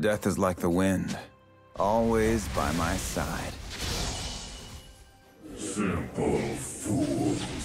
Death is like the wind, always by my side. Simple fools.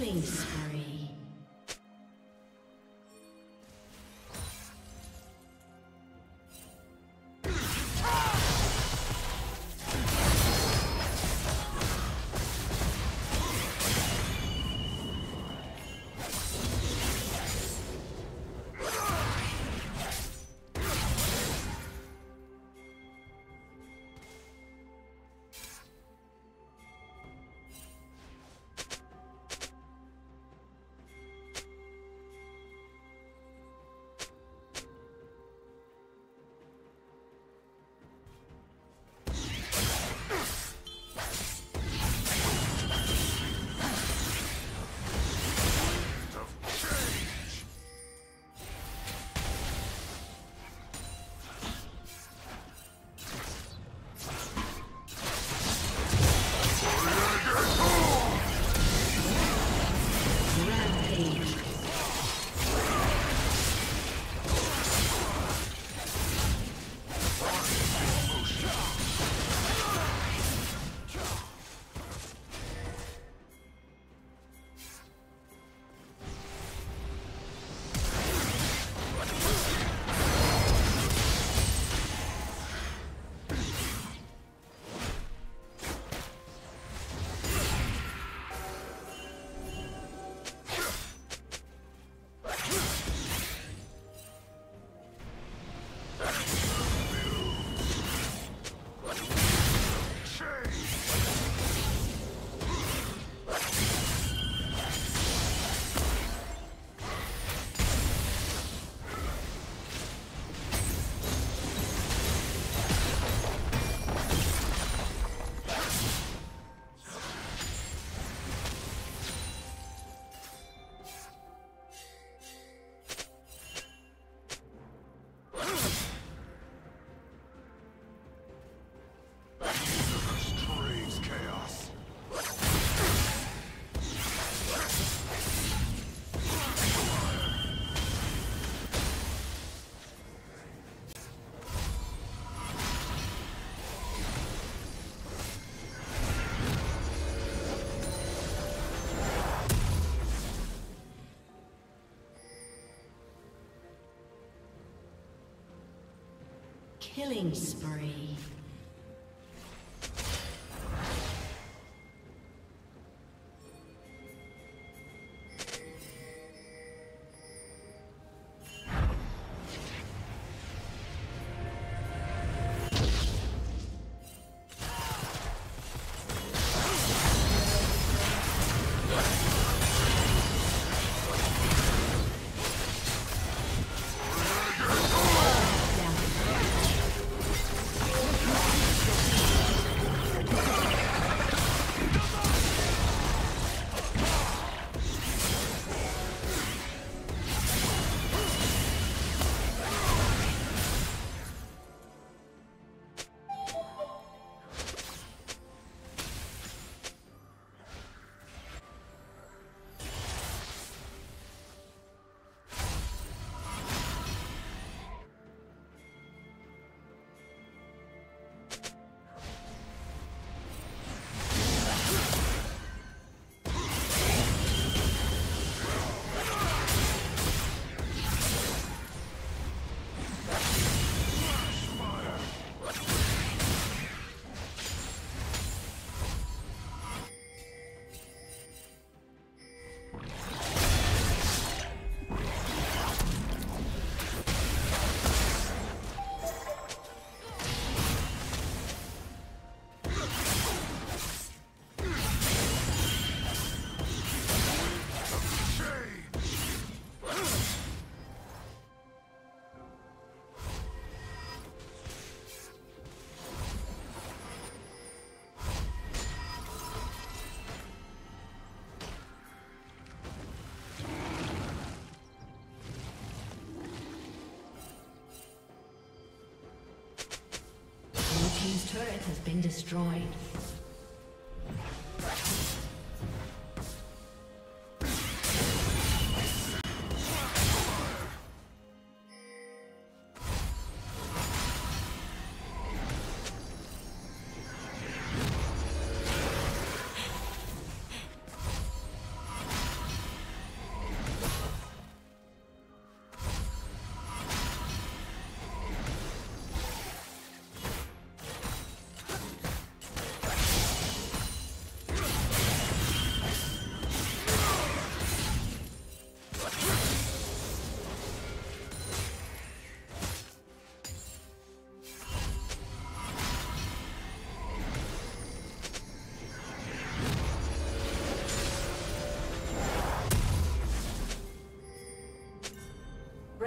Killing spree. Killing spree. Turret has been destroyed.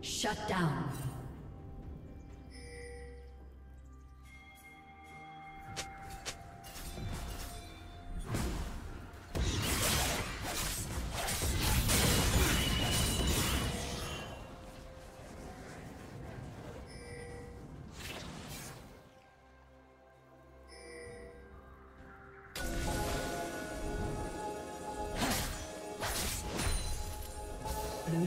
Shut down. Blue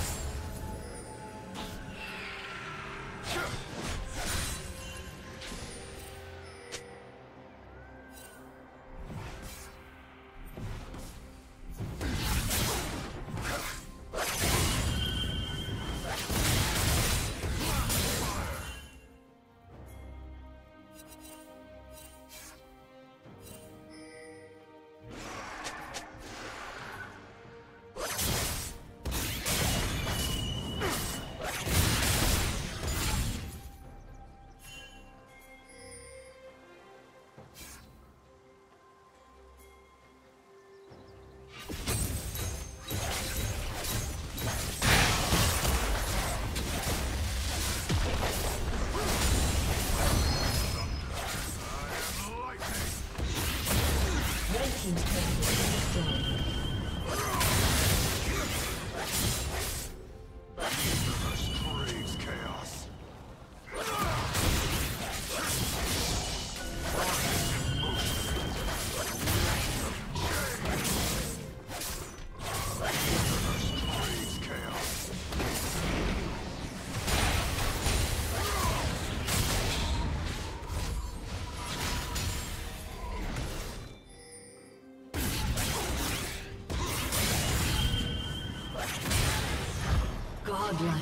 Godlike.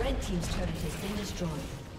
Red team's turret has been destroyed.